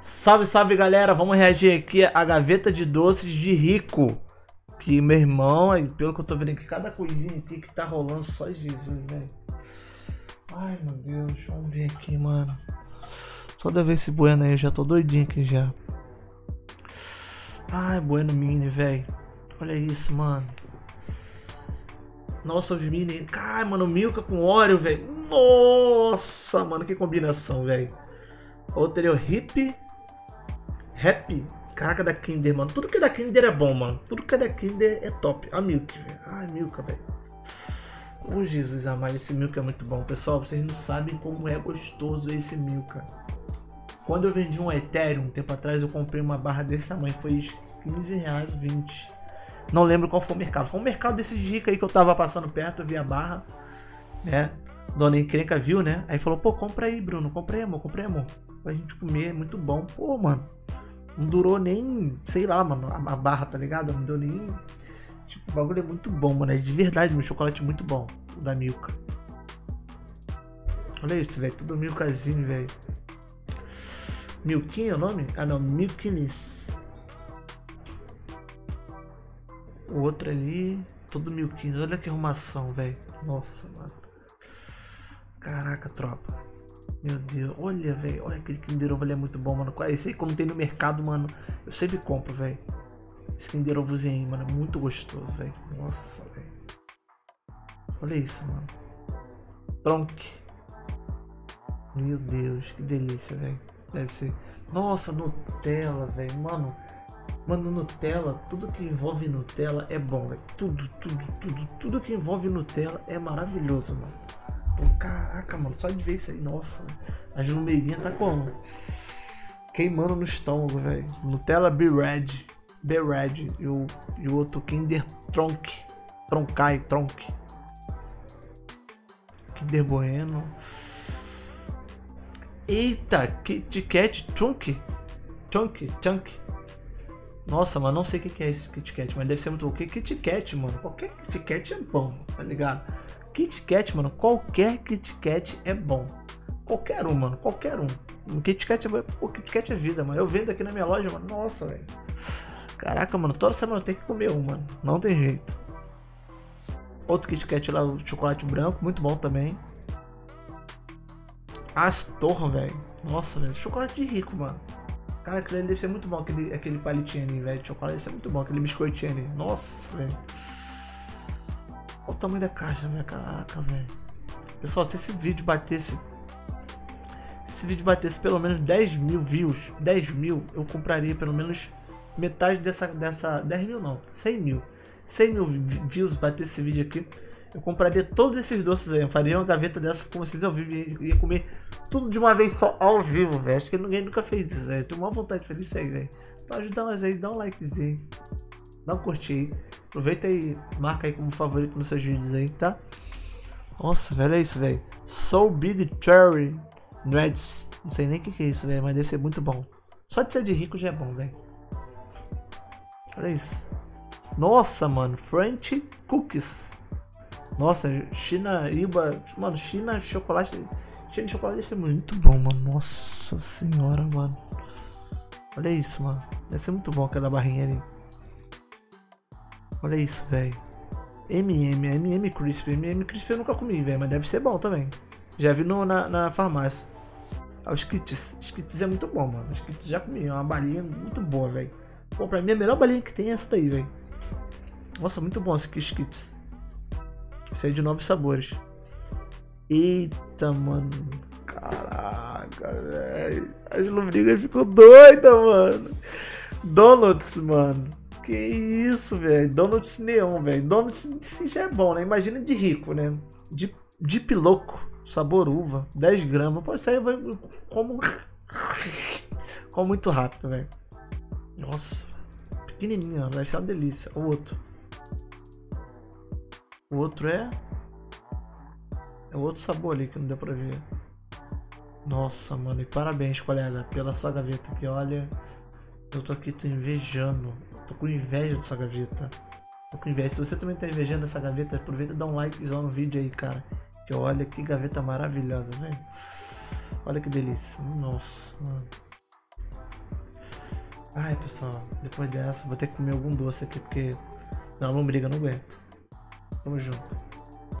Salve, salve, galera! Vamos reagir aqui à gaveta de doces de rico. Que, meu irmão, pelo que eu tô vendo aqui, cada coisinha aqui que tá rolando, só Jesus, velho. Ai, meu Deus, vamos ver aqui, mano. Toda vez esse Bueno aí, eu já tô doidinho aqui já. Ai, Bueno Mini, velho. Olha isso, mano. Nossa, os Mini. Ai, mano, Milka com Oreo, velho. Nossa, mano, que combinação, velho. Outro é o Hip. Happy. Caraca, da Kinder, mano. Tudo que é da Kinder é bom, mano. Tudo que é da Kinder é top. A Milka, velho. Ai, Milka, velho. Ô, Jesus amado, esse Milka é muito bom. Pessoal, vocês não sabem como é gostoso esse Milka. Quando eu vendi um Ethereum, um tempo atrás, eu comprei uma barra desse tamanho. Foi R$15, 20. Não lembro qual foi o mercado. Foi um mercado desses ricos aí que eu tava passando perto, eu vi a barra, né? Dona Encrenca viu, né? Aí falou, pô, compra aí, Bruno. Comprei, amor. Comprei, amor. Pra gente comer, é muito bom. Pô, mano. Não durou nem, sei lá, mano, a barra, tá ligado? Não deu nem... Tipo, o bagulho é muito bom, mano. É de verdade, meu chocolate é muito bom. O da Milka. Olha isso, velho. Tudo Milkazinho, velho. Milkinho é o nome? Ah, não. Milkinis. O outro ali... Todo Milkinis. Olha que arrumação, velho. Nossa, mano. Caraca, tropa. Meu Deus, olha, velho, olha aquele Kinder Ovo ali, é muito bom, mano. Esse aí, como tem no mercado, mano, eu sempre compro, velho. Esse Kinder Ovozinho aí, mano, é muito gostoso, velho. Nossa, velho. Olha isso, mano. Pronk. Meu Deus, que delícia, velho. Deve ser. Nossa, Nutella, velho, mano. Mano, Nutella, tudo que envolve Nutella é bom, velho. Tudo que envolve Nutella é maravilhoso, mano. Caraca, mano, só de ver isso aí, nossa. As numerinhas tá como? Queimando no estômago, velho. Nutella B-Red e o outro Kinder Tronk. Kinder Bueno. Eita, Kit Kat Chunk. Nossa, mano, não sei o que é esse Kit Kat, mas deve ser muito o que? Kit Kat, mano. Qualquer Kit Kat é bom, tá ligado? Kit Kat, mano, qualquer Kit Kat é bom. Qualquer um, mano, qualquer um. Kit Kat é, pô, Kit Kat é vida, mano. Eu vendo aqui na minha loja, mano. Nossa, velho. Caraca, mano, toda semana eu tenho que comer um, mano. Não tem jeito. Outro Kit Kat lá, o chocolate branco, muito bom também. Astor, velho. Nossa, velho, chocolate de rico, mano. Cara, aquele deve ser muito bom, aquele palitinho ali, velho. Chocolate deve ser muito bom, aquele biscoitinho ali. Nossa, velho. Olha o tamanho da caixa, minha caraca, velho. Pessoal, se esse vídeo batesse... Se esse vídeo batesse pelo menos 10 mil views, 10 mil, eu compraria pelo menos metade dessa 10 mil não, 100 mil. 100 mil views batesse esse vídeo aqui, eu compraria todos esses doces aí. Eu faria uma gaveta dessa com vocês ao vivo e ia comer tudo de uma vez só ao vivo, velho. Acho que ninguém nunca fez isso, velho. Tenho uma vontade de fazer isso aí, velho. Pra ajudar nós aí, dá um likezinho. Dá um curtir aí, aproveita aí, marca aí como favorito nos seus vídeos aí, tá? Nossa, velho, é isso, velho. So Big Cherry Nuts. Não sei nem o que é isso, velho, mas deve ser muito bom. Só de ser de rico já é bom, velho. Olha isso. Nossa, mano, French Cookies. Nossa, China Iba. Mano, China de chocolate deve ser muito bom, mano. Nossa senhora, mano. Olha isso, mano. Deve ser muito bom aquela barrinha ali. Olha isso, velho. MM Crisp. MM Crisp eu nunca comi, velho, mas deve ser bom também. Já vi na farmácia. Ah, os kits. Os kits é muito bom, mano. Os kits já comi. É uma balinha muito boa, velho. Pô, pra mim a melhor balinha que tem é essa daí, velho. Nossa, muito bom esses kits. Isso aí é de 9 sabores. Eita, mano. Caraca, velho. As lombrigas ficou doida, mano. Donuts, mano. Que isso, velho. Donuts neon, velho. Donuts já é bom, né? Imagina de rico, né? De piloco. Sabor uva. 10 gramas. Pô, isso aí vai como... como muito rápido, velho. Nossa. Pequenininho, vai ser uma delícia. O outro. O outro é... É outro sabor ali que não deu pra ver. Nossa, mano. E parabéns, colega, pela sua gaveta aqui. Olha... Eu tô aqui, tô invejando. Tô com inveja dessa gaveta. Tô com inveja. Se você também tá invejando essa gaveta, aproveita e dá um likezão no vídeo aí, cara. Que olha que gaveta maravilhosa, velho. Olha que delícia. Nossa, mano. Ai, pessoal, depois dessa vou ter que comer algum doce aqui, porque dá uma lombriga, não aguento. Tamo junto.